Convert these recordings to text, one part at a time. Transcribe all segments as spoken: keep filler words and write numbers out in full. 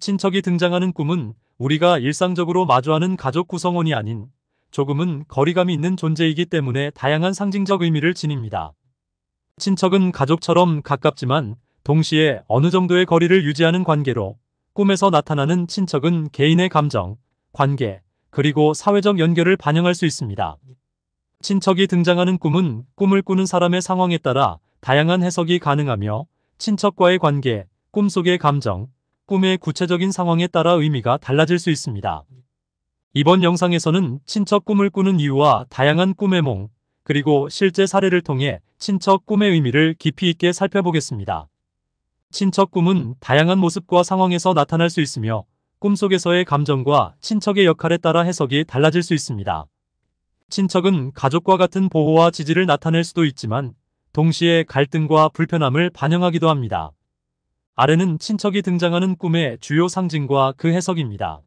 친척이 등장하는 꿈은 우리가 일상적으로 마주하는 가족 구성원이 아닌 조금은 거리감이 있는 존재이기 때문에 다양한 상징적 의미를 지닙니다. 친척은 가족처럼 가깝지만 동시에 어느 정도의 거리를 유지하는 관계로, 꿈에서 나타나는 친척은 개인의 감정, 관계, 그리고 사회적 연결을 반영할 수 있습니다. 친척이 등장하는 꿈은 꿈을 꾸는 사람의 상황에 따라 다양한 해석이 가능하며, 친척과의 관계, 꿈속의 감정, 꿈의 구체적인 상황에 따라 의미가 달라질 수 있습니다. 이번 영상에서는 친척 꿈을 꾸는 이유와 다양한 꿈의 몽, 그리고 실제 사례를 통해 친척 꿈의 의미를 깊이 있게 살펴보겠습니다. 친척 꿈은 다양한 모습과 상황에서 나타날 수 있으며, 꿈속에서의 감정과 친척의 역할에 따라 해석이 달라질 수 있습니다. 친척은 가족과 같은 보호와 지지를 나타낼 수도 있지만 동시에 갈등과 불편함을 반영하기도 합니다. 아래는 친척이 등장하는 꿈의 주요 상징과 그 해석입니다.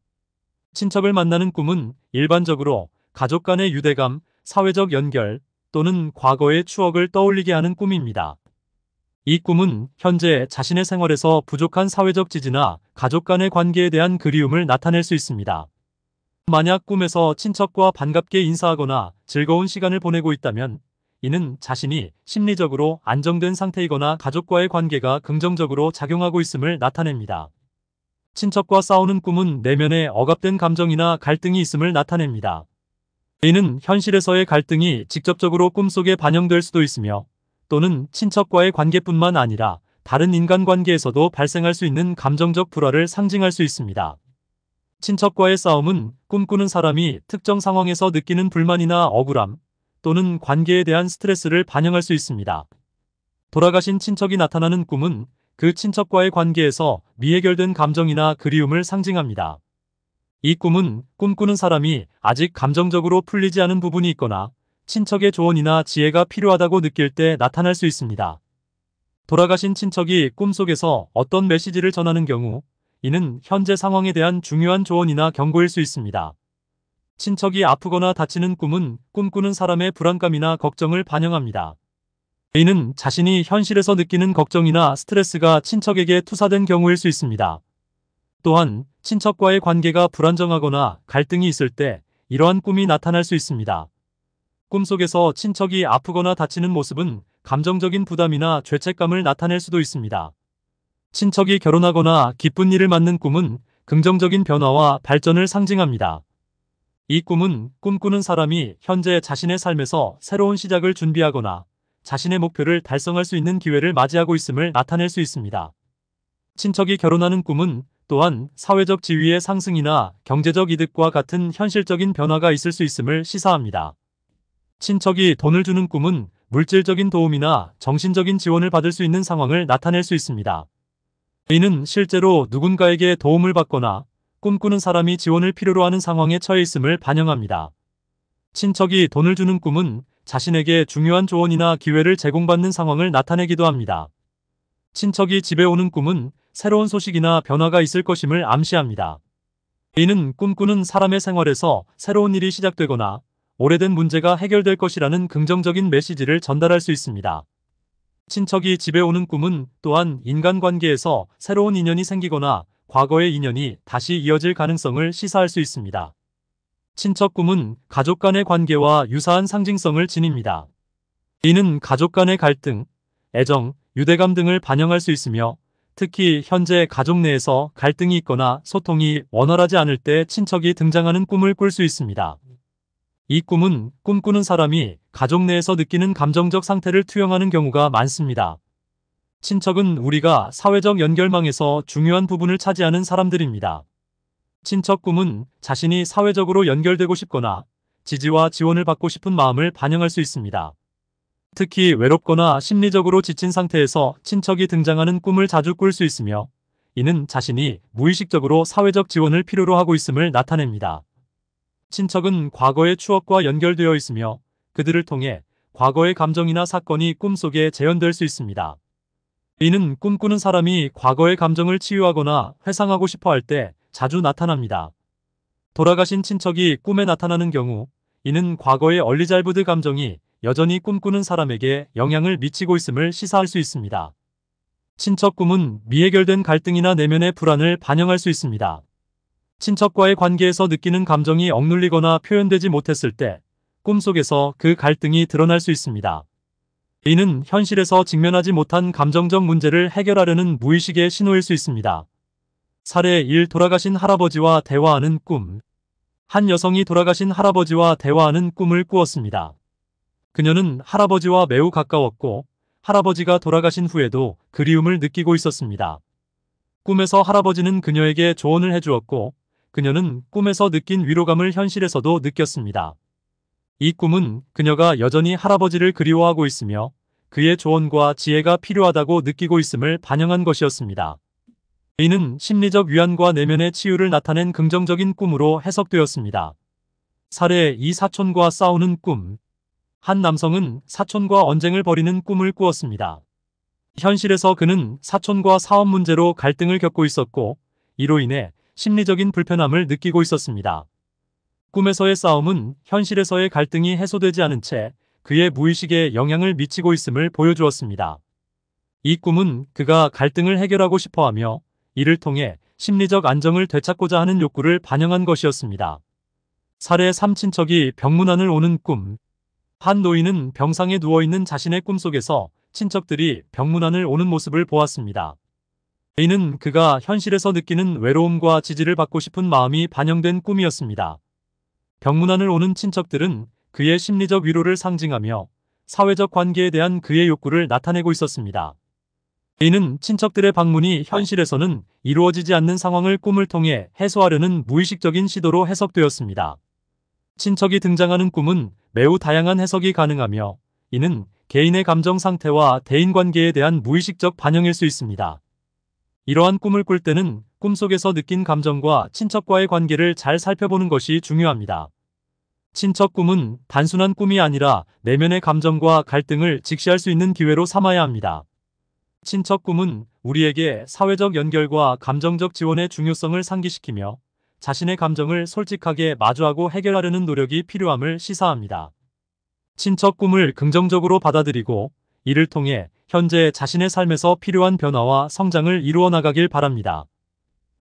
친척을 만나는 꿈은 일반적으로 가족 간의 유대감, 사회적 연결 또는 과거의 추억을 떠올리게 하는 꿈입니다. 이 꿈은 현재 자신의 생활에서 부족한 사회적 지지나 가족 간의 관계에 대한 그리움을 나타낼 수 있습니다. 만약 꿈에서 친척과 반갑게 인사하거나 즐거운 시간을 보내고 있다면 이는 자신이 심리적으로 안정된 상태이거나 가족과의 관계가 긍정적으로 작용하고 있음을 나타냅니다. 친척과 싸우는 꿈은 내면에 억압된 감정이나 갈등이 있음을 나타냅니다. 이는 현실에서의 갈등이 직접적으로 꿈속에 반영될 수도 있으며, 또는 친척과의 관계뿐만 아니라 다른 인간관계에서도 발생할 수 있는 감정적 불화를 상징할 수 있습니다. 친척과의 싸움은 꿈꾸는 사람이 특정 상황에서 느끼는 불만이나 억울함 또는 관계에 대한 스트레스를 반영할 수 있습니다. 돌아가신 친척이 나타나는 꿈은 그 친척과의 관계에서 미해결된 감정이나 그리움을 상징합니다. 이 꿈은 꿈꾸는 사람이 아직 감정적으로 풀리지 않은 부분이 있거나 친척의 조언이나 지혜가 필요하다고 느낄 때 나타날 수 있습니다. 돌아가신 친척이 꿈속에서 어떤 메시지를 전하는 경우, 이는 현재 상황에 대한 중요한 조언이나 경고일 수 있습니다. 친척이 아프거나 다치는 꿈은 꿈꾸는 사람의 불안감이나 걱정을 반영합니다. 이는 자신이 현실에서 느끼는 걱정이나 스트레스가 친척에게 투사된 경우일 수 있습니다. 또한 친척과의 관계가 불안정하거나 갈등이 있을 때 이러한 꿈이 나타날 수 있습니다. 꿈속에서 친척이 아프거나 다치는 모습은 감정적인 부담이나 죄책감을 나타낼 수도 있습니다. 친척이 결혼하거나 기쁜 일을 맞는 꿈은 긍정적인 변화와 발전을 상징합니다. 이 꿈은 꿈꾸는 사람이 현재 자신의 삶에서 새로운 시작을 준비하거나 자신의 목표를 달성할 수 있는 기회를 맞이하고 있음을 나타낼 수 있습니다. 친척이 결혼하는 꿈은 또한 사회적 지위의 상승이나 경제적 이득과 같은 현실적인 변화가 있을 수 있음을 시사합니다. 친척이 돈을 주는 꿈은 물질적인 도움이나 정신적인 지원을 받을 수 있는 상황을 나타낼 수 있습니다. 이는 실제로 누군가에게 도움을 받거나 꿈꾸는 사람이 지원을 필요로 하는 상황에 처해 있음을 반영합니다. 친척이 돈을 주는 꿈은 자신에게 중요한 조언이나 기회를 제공받는 상황을 나타내기도 합니다. 친척이 집에 오는 꿈은 새로운 소식이나 변화가 있을 것임을 암시합니다. 이는 꿈꾸는 사람의 생활에서 새로운 일이 시작되거나 오래된 문제가 해결될 것이라는 긍정적인 메시지를 전달할 수 있습니다. 친척이 집에 오는 꿈은 또한 인간관계에서 새로운 인연이 생기거나 과거의 인연이 다시 이어질 가능성을 시사할 수 있습니다. 친척 꿈은 가족 간의 관계와 유사한 상징성을 지닙니다. 이는 가족 간의 갈등, 애정, 유대감 등을 반영할 수 있으며, 특히 현재 가족 내에서 갈등이 있거나 소통이 원활하지 않을 때 친척이 등장하는 꿈을 꿀 수 있습니다. 이 꿈은 꿈꾸는 사람이 가족 내에서 느끼는 감정적 상태를 투영하는 경우가 많습니다. 친척은 우리가 사회적 연결망에서 중요한 부분을 차지하는 사람들입니다. 친척 꿈은 자신이 사회적으로 연결되고 싶거나 지지와 지원을 받고 싶은 마음을 반영할 수 있습니다. 특히 외롭거나 심리적으로 지친 상태에서 친척이 등장하는 꿈을 자주 꿀 수 있으며, 이는 자신이 무의식적으로 사회적 지원을 필요로 하고 있음을 나타냅니다. 친척은 과거의 추억과 연결되어 있으며, 그들을 통해 과거의 감정이나 사건이 꿈속에 재현될 수 있습니다. 이는 꿈꾸는 사람이 과거의 감정을 치유하거나 회상하고 싶어 할 때 자주 나타납니다. 돌아가신 친척이 꿈에 나타나는 경우, 이는 과거의 얼리잘부드 감정이 여전히 꿈꾸는 사람에게 영향을 미치고 있음을 시사할 수 있습니다. 친척 꿈은 미해결된 갈등이나 내면의 불안을 반영할 수 있습니다. 친척과의 관계에서 느끼는 감정이 억눌리거나 표현되지 못했을 때 꿈속에서 그 갈등이 드러날 수 있습니다. 이는 현실에서 직면하지 못한 감정적 문제를 해결하려는 무의식의 신호일 수 있습니다. 사례 일. 돌아가신 할아버지와 대화하는 꿈. 한 여성이 돌아가신 할아버지와 대화하는 꿈을 꾸었습니다. 그녀는 할아버지와 매우 가까웠고 할아버지가 돌아가신 후에도 그리움을 느끼고 있었습니다. 꿈에서 할아버지는 그녀에게 조언을 해주었고 그녀는 꿈에서 느낀 위로감을 현실에서도 느꼈습니다. 이 꿈은 그녀가 여전히 할아버지를 그리워하고 있으며 그의 조언과 지혜가 필요하다고 느끼고 있음을 반영한 것이었습니다. 이는 심리적 위안과 내면의 치유를 나타낸 긍정적인 꿈으로 해석되었습니다. 사례 이. 사촌과 싸우는 꿈. 한 남성은 사촌과 언쟁을 벌이는 꿈을 꾸었습니다. 현실에서 그는 사촌과 사업 문제로 갈등을 겪고 있었고 이로 인해 심리적인 불편함을 느끼고 있었습니다. 꿈에서의 싸움은 현실에서의 갈등이 해소되지 않은 채 그의 무의식에 영향을 미치고 있음을 보여주었습니다. 이 꿈은 그가 갈등을 해결하고 싶어하며 이를 통해 심리적 안정을 되찾고자 하는 욕구를 반영한 것이었습니다. 사례 삼. 친척이 병문안을 오는 꿈. 한 노인은 병상에 누워있는 자신의 꿈속에서 친척들이 병문안을 오는 모습을 보았습니다. 이는 그가 현실에서 느끼는 외로움과 지지를 받고 싶은 마음이 반영된 꿈이었습니다. 병문안을 오는 친척들은 그의 심리적 위로를 상징하며 사회적 관계에 대한 그의 욕구를 나타내고 있었습니다. 이는 친척들의 방문이 현실에서는 이루어지지 않는 상황을 꿈을 통해 해소하려는 무의식적인 시도로 해석되었습니다. 친척이 등장하는 꿈은 매우 다양한 해석이 가능하며 이는 개인의 감정 상태와 대인관계에 대한 무의식적 반영일 수 있습니다. 이러한 꿈을 꿀 때는 꿈속에서 느낀 감정과 친척과의 관계를 잘 살펴보는 것이 중요합니다. 친척 꿈은 단순한 꿈이 아니라 내면의 감정과 갈등을 직시할 수 있는 기회로 삼아야 합니다. 친척 꿈은 우리에게 사회적 연결과 감정적 지원의 중요성을 상기시키며 자신의 감정을 솔직하게 마주하고 해결하려는 노력이 필요함을 시사합니다. 친척 꿈을 긍정적으로 받아들이고 이를 통해 현재 자신의 삶에서 필요한 변화와 성장을 이루어 나가길 바랍니다.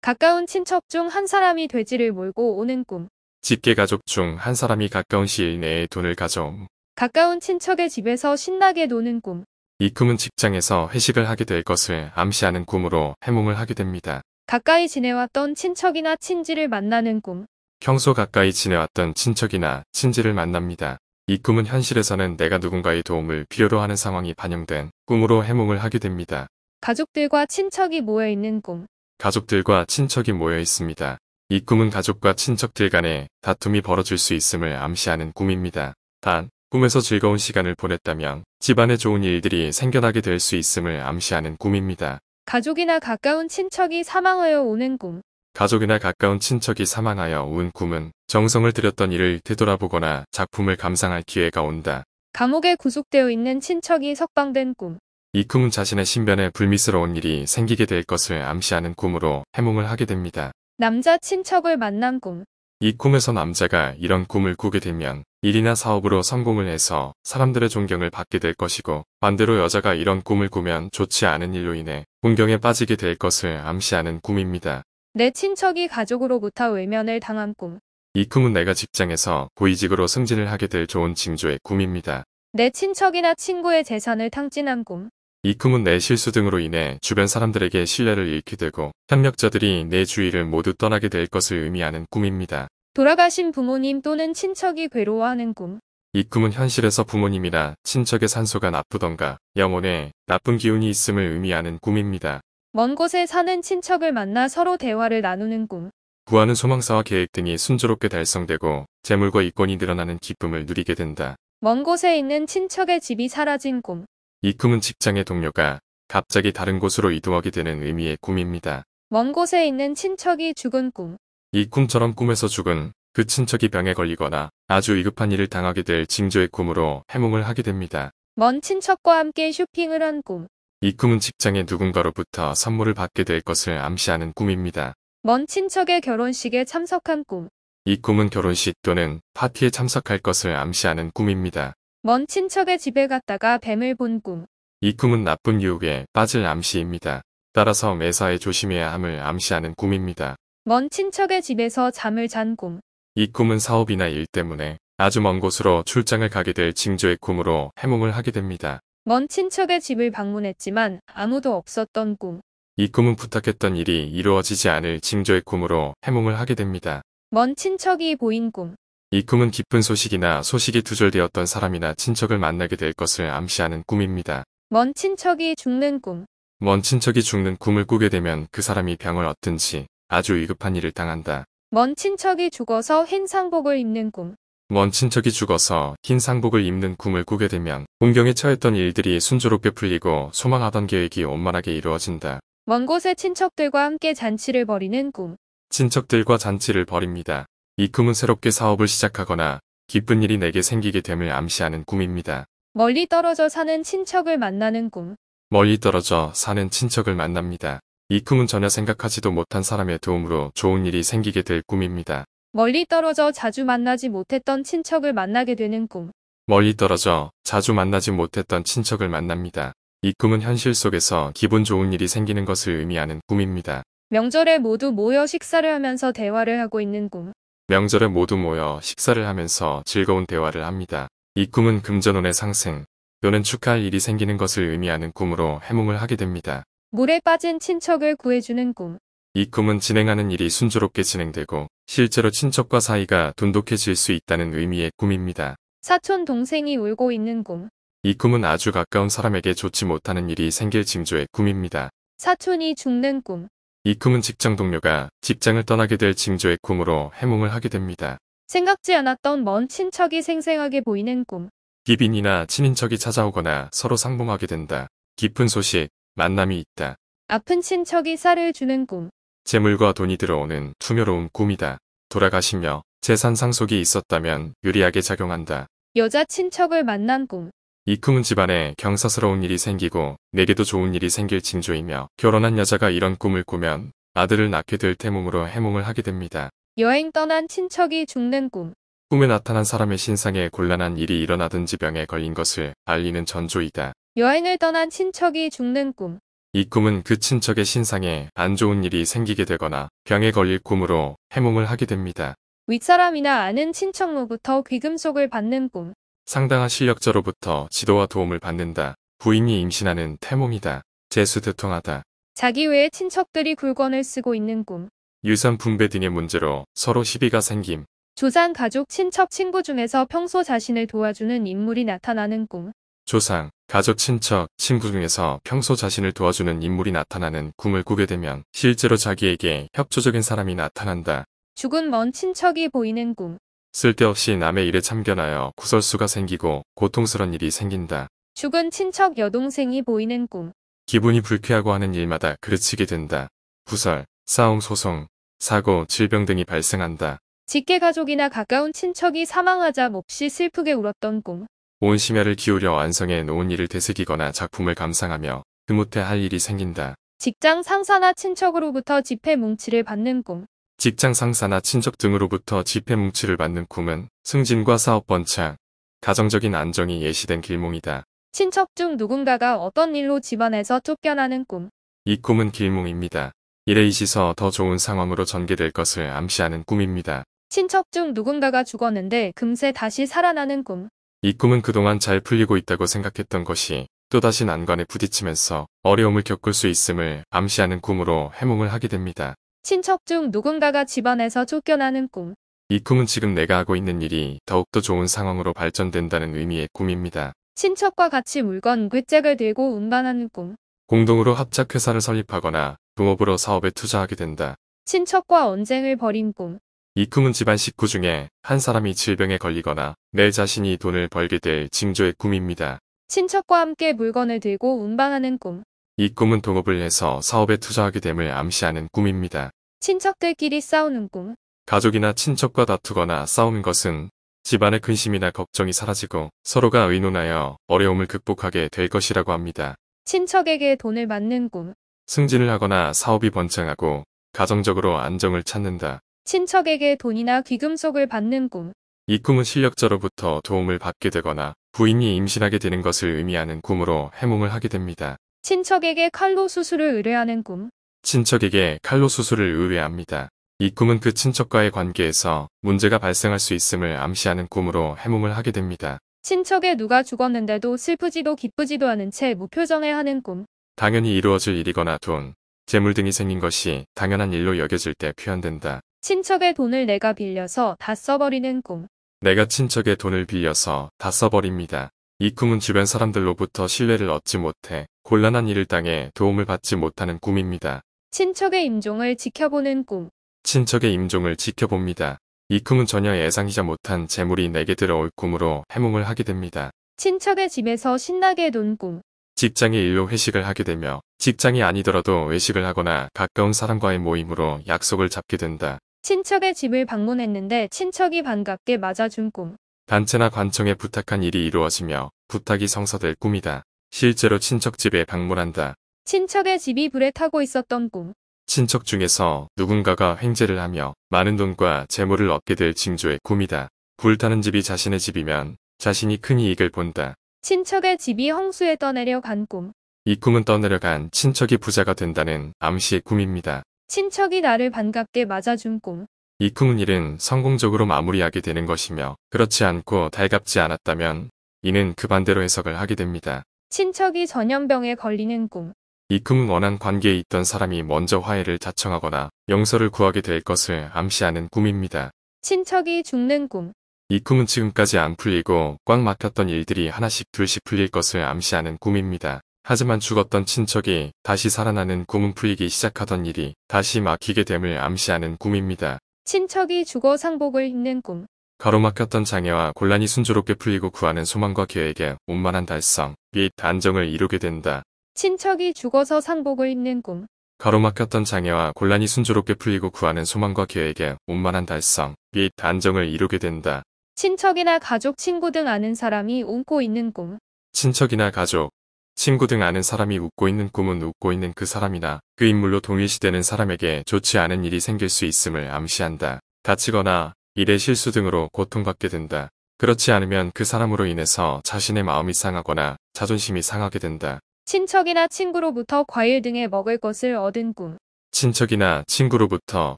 가까운 친척 중 한 사람이 돼지를 몰고 오는 꿈. 직계가족 중 한 사람이 가까운 시일 내에 돈을 가져옴. 가까운 친척의 집에서 신나게 노는 꿈. 이 꿈은 직장에서 회식을 하게 될 것을 암시하는 꿈으로 해몽을 하게 됩니다. 가까이 지내왔던 친척이나 친지를 만나는 꿈. 평소 가까이 지내왔던 친척이나 친지를 만납니다. 이 꿈은 현실에서는 내가 누군가의 도움을 필요로 하는 상황이 반영된 꿈으로 해몽을 하게 됩니다. 가족들과 친척이 모여있는 꿈. 가족들과 친척이 모여 있습니다. 이 꿈은 가족과 친척들 간에 다툼이 벌어질 수 있음을 암시하는 꿈입니다. 단, 꿈에서 즐거운 시간을 보냈다면 집안에 좋은 일들이 생겨나게 될 수 있음을 암시하는 꿈입니다. 가족이나 가까운 친척이 사망하여 우는 꿈. 가족이나 가까운 친척이 사망하여 운 꿈은 정성을 들였던 일을 되돌아보거나 작품을 감상할 기회가 온다. 감옥에 구속되어 있는 친척이 석방된 꿈. 이 꿈은 자신의 신변에 불미스러운 일이 생기게 될 것을 암시하는 꿈으로 해몽을 하게 됩니다. 남자 친척을 만난 꿈. 이 꿈에서 남자가 이런 꿈을 꾸게 되면 일이나 사업으로 성공을 해서 사람들의 존경을 받게 될 것이고 반대로 여자가 이런 꿈을 꾸면 좋지 않은 일로 인해 군경에 빠지게 될 것을 암시하는 꿈입니다. 내 친척이 가족으로부터 외면을 당한 꿈. 이 꿈은 내가 직장에서 고위직으로 승진을 하게 될 좋은 징조의 꿈입니다. 내 친척이나 친구의 재산을 탕진한 꿈. 이 꿈은 내 실수 등으로 인해 주변 사람들에게 신뢰를 잃게 되고 협력자들이 내 주위를 모두 떠나게 될 것을 의미하는 꿈입니다. 돌아가신 부모님 또는 친척이 괴로워하는 꿈. 이 꿈은 현실에서 부모님이나 친척의 산소가 나쁘던가 영혼에 나쁜 기운이 있음을 의미하는 꿈입니다. 먼 곳에 사는 친척을 만나 서로 대화를 나누는 꿈. 구하는 소망사와 계획 등이 순조롭게 달성되고 재물과 이권이 늘어나는 기쁨을 누리게 된다. 먼 곳에 있는 친척의 집이 사라진 꿈. 이 꿈은 직장의 동료가 갑자기 다른 곳으로 이동하게 되는 의미의 꿈입니다. 먼 곳에 있는 친척이 죽은 꿈. 이 꿈처럼 꿈에서 죽은 그 친척이 병에 걸리거나 아주 위급한 일을 당하게 될 징조의 꿈으로 해몽을 하게 됩니다. 먼 친척과 함께 쇼핑을 한 꿈. 이 꿈은 직장의 누군가로부터 선물을 받게 될 것을 암시하는 꿈입니다. 먼 친척의 결혼식에 참석한 꿈. 이 꿈은 결혼식 또는 파티에 참석할 것을 암시하는 꿈입니다. 먼 친척의 집에 갔다가 뱀을 본 꿈. 이 꿈은 나쁜 유혹에 빠질 암시입니다. 따라서 매사에 조심해야 함을 암시하는 꿈입니다. 먼 친척의 집에서 잠을 잔 꿈. 이 꿈은 사업이나 일 때문에 아주 먼 곳으로 출장을 가게 될 징조의 꿈으로 해몽을 하게 됩니다. 먼 친척의 집을 방문했지만 아무도 없었던 꿈. 이 꿈은 부탁했던 일이 이루어지지 않을 징조의 꿈으로 해몽을 하게 됩니다. 먼 친척이 보인 꿈. 이 꿈은 기쁜 소식이나 소식이 두절되었던 사람이나 친척을 만나게 될 것을 암시하는 꿈입니다. 먼 친척이 죽는 꿈. 먼 친척이 죽는 꿈을 꾸게 되면 그 사람이 병을 얻든지 아주 위급한 일을 당한다. 먼 친척이 죽어서 흰 상복을 입는 꿈. 먼 친척이 죽어서 흰 상복을 입는 꿈을 꾸게 되면 운경에 처했던 일들이 순조롭게 풀리고 소망하던 계획이 원만하게 이루어진다. 먼 곳의 친척들과 함께 잔치를 벌이는 꿈. 친척들과 잔치를 벌입니다. 이 꿈은 새롭게 사업을 시작하거나 기쁜 일이 내게 생기게 됨을 암시하는 꿈입니다. 멀리 떨어져 사는 친척을 만나는 꿈. 멀리 떨어져 사는 친척을 만납니다. 이 꿈은 전혀 생각하지도 못한 사람의 도움으로 좋은 일이 생기게 될 꿈입니다. 멀리 떨어져 자주 만나지 못했던 친척을 만나게 되는 꿈. 멀리 떨어져 자주 만나지 못했던 친척을 만납니다. 이 꿈은 현실 속에서 기분 좋은 일이 생기는 것을 의미하는 꿈입니다. 명절에 모두 모여 식사를 하면서 대화를 하고 있는 꿈. 명절에 모두 모여 식사를 하면서 즐거운 대화를 합니다. 이 꿈은 금전운의 상승 또는 축하할 일이 생기는 것을 의미하는 꿈으로 해몽을 하게 됩니다. 물에 빠진 친척을 구해주는 꿈. 이 꿈은 진행하는 일이 순조롭게 진행되고 실제로 친척과 사이가 돈독해질 수 있다는 의미의 꿈입니다. 사촌 동생이 울고 있는 꿈. 이 꿈은 아주 가까운 사람에게 좋지 못하는 일이 생길 징조의 꿈입니다. 사촌이 죽는 꿈. 이 꿈은 직장 동료가 직장을 떠나게 될 징조의 꿈으로 해몽을 하게 됩니다. 생각지 않았던 먼 친척이 생생하게 보이는 꿈. 기빈이나 친인척이 찾아오거나 서로 상봉하게 된다. 깊은 소식, 만남이 있다. 아픈 친척이 쌀을 주는 꿈. 재물과 돈이 들어오는 투명로운 꿈이다. 돌아가시며 재산 상속이 있었다면 유리하게 작용한다. 여자 친척을 만난 꿈. 이 꿈은 집안에 경사스러운 일이 생기고 내게도 좋은 일이 생길 징조이며 결혼한 여자가 이런 꿈을 꾸면 아들을 낳게 될 태몽으로 해몽을 하게 됩니다. 여행 떠난 친척이 죽는 꿈. 꿈에 나타난 사람의 신상에 곤란한 일이 일어나든지 병에 걸린 것을 알리는 전조이다. 여행을 떠난 친척이 죽는 꿈. 이 꿈은 그 친척의 신상에 안 좋은 일이 생기게 되거나 병에 걸릴 꿈으로 해몽을 하게 됩니다. 윗사람이나 아는 친척로부터 귀금속을 받는 꿈. 상당한 실력자로부터 지도와 도움을 받는다. 부인이 임신하는 태몽이다. 재수두통하다. 자기 외의 친척들이 굴건을 쓰고 있는 꿈. 유산 분배 등의 문제로 서로 시비가 생김. 조상, 가족, 친척, 친구 중에서 평소 자신을 도와주는 인물이 나타나는 꿈. 조상, 가족, 친척, 친구 중에서 평소 자신을 도와주는 인물이 나타나는 꿈을 꾸게 되면 실제로 자기에게 협조적인 사람이 나타난다. 죽은 먼 친척이 보이는 꿈. 쓸데없이 남의 일에 참견하여 구설수가 생기고 고통스러운 일이 생긴다. 죽은 친척 여동생이 보이는 꿈. 기분이 불쾌하고 하는 일마다 그르치게 된다. 구설, 싸움, 소송, 사고, 질병 등이 발생한다. 직계가족이나 가까운 친척이 사망하자 몹시 슬프게 울었던 꿈. 온 심혈을 기울여 완성해 놓은 일을 되새기거나 작품을 감상하며 드뭇해 할 일이 생긴다. 직장 상사나 친척으로부터 지폐 뭉치를 받는 꿈. 직장 상사나 친척 등으로부터 지폐 뭉치를 받는 꿈은 승진과 사업 번창, 가정적인 안정이 예시된 길몽이다. 친척 중 누군가가 어떤 일로 집안에서 쫓겨나는 꿈. 이 꿈은 길몽입니다. 이래 이시서 더 좋은 상황으로 전개될 것을 암시하는 꿈입니다. 친척 중 누군가가 죽었는데 금세 다시 살아나는 꿈. 이 꿈은 그동안 잘 풀리고 있다고 생각했던 것이 또다시 난관에 부딪히면서 어려움을 겪을 수 있음을 암시하는 꿈으로 해몽을 하게 됩니다. 친척 중 누군가가 집안에서 쫓겨나는 꿈. 이 꿈은 지금 내가 하고 있는 일이 더욱더 좋은 상황으로 발전된다는 의미의 꿈입니다. 친척과 같이 물건 괴짝을 들고 운반하는 꿈. 공동으로 합작회사를 설립하거나 동업으로 사업에 투자하게 된다. 친척과 언쟁을 벌인 꿈. 이 꿈은 집안 식구 중에 한 사람이 질병에 걸리거나 내 자신이 돈을 벌게 될 징조의 꿈입니다. 친척과 함께 물건을 들고 운반하는 꿈. 이 꿈은 동업을 해서 사업에 투자하게 됨을 암시하는 꿈입니다. 친척들끼리 싸우는 꿈. 가족이나 친척과 다투거나 싸우는 것은 집안의 근심이나 걱정이 사라지고 서로가 의논하여 어려움을 극복하게 될 것이라고 합니다. 친척에게 돈을 받는 꿈. 승진을 하거나 사업이 번창하고 가정적으로 안정을 찾는다. 친척에게 돈이나 귀금속을 받는 꿈. 이 꿈은 실력자로부터 도움을 받게 되거나 부인이 임신하게 되는 것을 의미하는 꿈으로 해몽을 하게 됩니다. 친척에게 칼로 수술을 의뢰하는 꿈. 친척에게 칼로 수술을 의뢰합니다. 이 꿈은 그 친척과의 관계에서 문제가 발생할 수 있음을 암시하는 꿈으로 해몽을 하게 됩니다. 친척에 누가 죽었는데도 슬프지도 기쁘지도 않은 채 무표정해 하는 꿈. 당연히 이루어질 일이거나 돈, 재물 등이 생긴 것이 당연한 일로 여겨질 때 표현된다. 친척의 돈을 내가 빌려서 다 써버리는 꿈. 내가 친척의 돈을 빌려서 다 써버립니다. 이 꿈은 주변 사람들로부터 신뢰를 얻지 못해 곤란한 일을 당해 도움을 받지 못하는 꿈입니다. 친척의 임종을 지켜보는 꿈. 친척의 임종을 지켜봅니다. 이 꿈은 전혀 예상하지 못한 재물이 내게 들어올 꿈으로 해몽을 하게 됩니다. 친척의 집에서 신나게 논 꿈. 직장의 일로 회식을 하게 되며 직장이 아니더라도 외식을 하거나 가까운 사람과의 모임으로 약속을 잡게 된다. 친척의 집을 방문했는데 친척이 반갑게 맞아준 꿈. 단체나 관청에 부탁한 일이 이루어지며 부탁이 성사될 꿈이다. 실제로 친척 집에 방문한다. 친척의 집이 불에 타고 있었던 꿈. 친척 중에서 누군가가 횡재를 하며 많은 돈과 재물을 얻게 될 징조의 꿈이다. 불타는 집이 자신의 집이면 자신이 큰 이익을 본다. 친척의 집이 홍수에 떠내려간 꿈. 이 꿈은 떠내려간 친척이 부자가 된다는 암시의 꿈입니다. 친척이 나를 반갑게 맞아준 꿈. 이 꿈은 일은 성공적으로 마무리하게 되는 것이며 그렇지 않고 달갑지 않았다면 이는 그 반대로 해석을 하게 됩니다. 친척이 전염병에 걸리는 꿈. 이 꿈은 원한 관계에 있던 사람이 먼저 화해를 자청하거나 용서를 구하게 될 것을 암시하는 꿈입니다. 친척이 죽는 꿈. 이 꿈은 지금까지 안 풀리고 꽉 막혔던 일들이 하나씩 둘씩 풀릴 것을 암시하는 꿈입니다. 하지만 죽었던 친척이 다시 살아나는 꿈은 풀리기 시작하던 일이 다시 막히게 됨을 암시하는 꿈입니다. 친척이 죽어 상복을 입는 꿈. 가로막혔던 장애와 곤란이 순조롭게 풀리고 구하는 소망과 계획에 원만한 달성 및 안정을 이루게 된다. 친척이 죽어서 상복을 입는 꿈. 가로막혔던 장애와 곤란이 순조롭게 풀리고 구하는 소망과 계획에 원만한 달성 및 안정을 이루게 된다. 친척이나 가족, 친구 등 아는 사람이 웃고 있는 꿈. 친척이나 가족, 친구 등 아는 사람이 웃고 있는 꿈은 웃고 있는 그 사람이나 그 인물로 동일시되는 사람에게 좋지 않은 일이 생길 수 있음을 암시한다. 다치거나 일의 실수 등으로 고통받게 된다. 그렇지 않으면 그 사람으로 인해서 자신의 마음이 상하거나 자존심이 상하게 된다. 친척이나 친구로부터 과일 등에 먹을 것을 얻은 꿈. 친척이나 친구로부터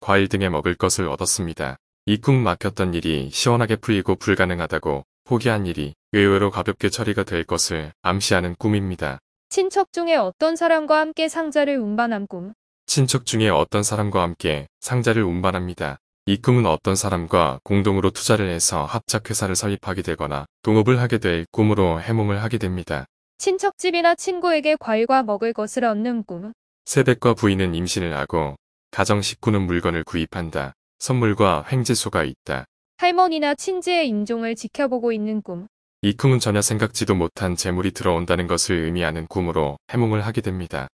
과일 등에 먹을 것을 얻었습니다. 이 꿈은 막혔던 일이 시원하게 풀리고 불가능하다고 포기한 일이 의외로 가볍게 처리가 될 것을 암시하는 꿈입니다. 친척 중에 어떤 사람과 함께 상자를 운반한 꿈. 친척 중에 어떤 사람과 함께 상자를 운반합니다. 이 꿈은 어떤 사람과 공동으로 투자를 해서 합작회사를 설립하게 되거나 동업을 하게 될 꿈으로 해몽을 하게 됩니다. 친척집이나 친구에게 과일과 먹을 것을 얻는 꿈. 새댁과 부인은 임신을 하고 가정 식구는 물건을 구입한다. 선물과 횡재소가 있다. 할머니나 친지의 임종을 지켜보고 있는 꿈. 이 꿈은 전혀 생각지도 못한 재물이 들어온다는 것을 의미하는 꿈으로 해몽을 하게 됩니다.